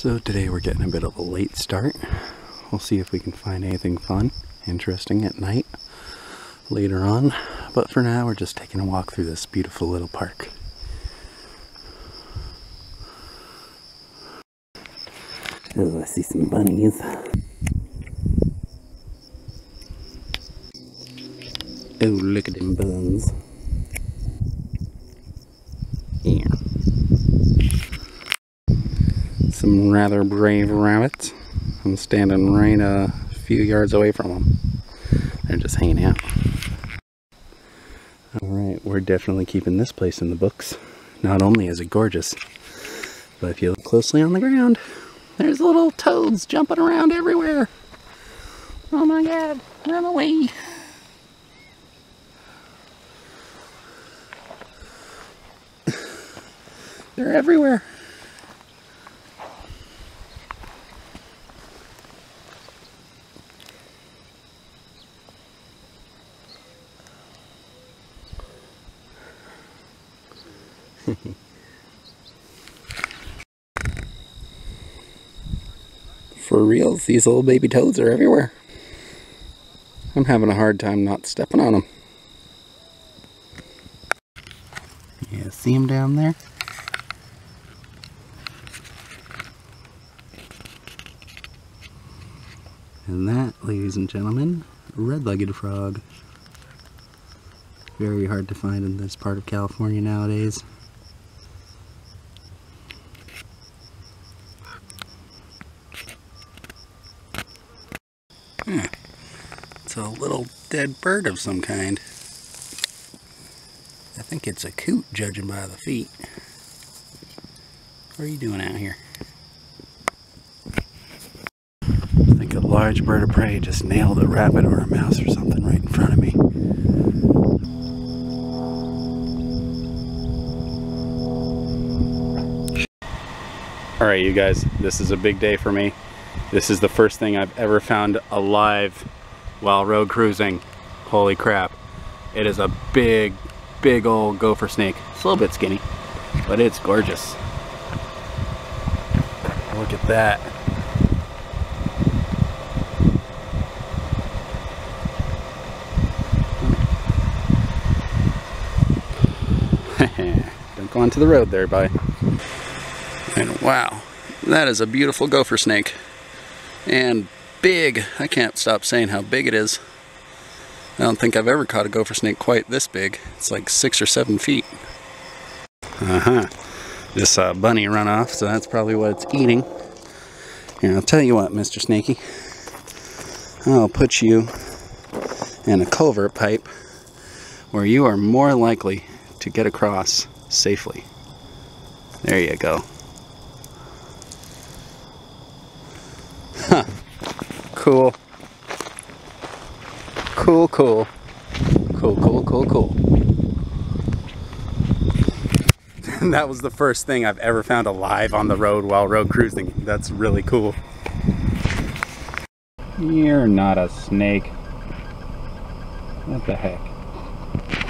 So today we're getting a bit of a late start. We'll see if we can find anything fun, interesting at night later on. But for now, we're just taking a walk through this beautiful little park. Oh, I see some bunnies. Oh, look at them buns. Yeah. Some rather brave rabbits. I'm standing right a few yards away from them. They're just hanging out. Alright, we're definitely keeping this place in the books. Not only is it gorgeous, but if you look closely on the ground, there's little toads jumping around everywhere. Oh my god, run away. They're everywhere. For reals, these little baby toads are everywhere. I'm having a hard time not stepping on them. Yeah, see them down there? And that, ladies and gentlemen, red-legged frog. Very hard to find in this part of California nowadays. It's a little dead bird of some kind. I think it's a coot, judging by the feet. What are you doing out here? I think a large bird of prey just nailed a rabbit or a mouse or something right in front of me. Alright you guys, this is a big day for me. This is the first thing I've ever found alive while road cruising. Holy crap. It is a big, big old gopher snake. It's a little bit skinny, but it's gorgeous. Look at that. Don't go onto the road there, bye. And wow, that is a beautiful gopher snake. And big. I can't stop saying how big it is. I don't think I've ever caught a gopher snake quite this big. It's like 6 or 7 feet. This bunny run off, so that's probably what it's eating. And I'll tell you what, Mr. Snakey, I'll put you in a culvert pipe where you are more likely to get across safely. There you go. Huh. Cool. Cool, cool. Cool, cool, cool, cool. That was the first thing I've ever found alive on the road while road cruising. That's really cool. You're not a snake. What the heck?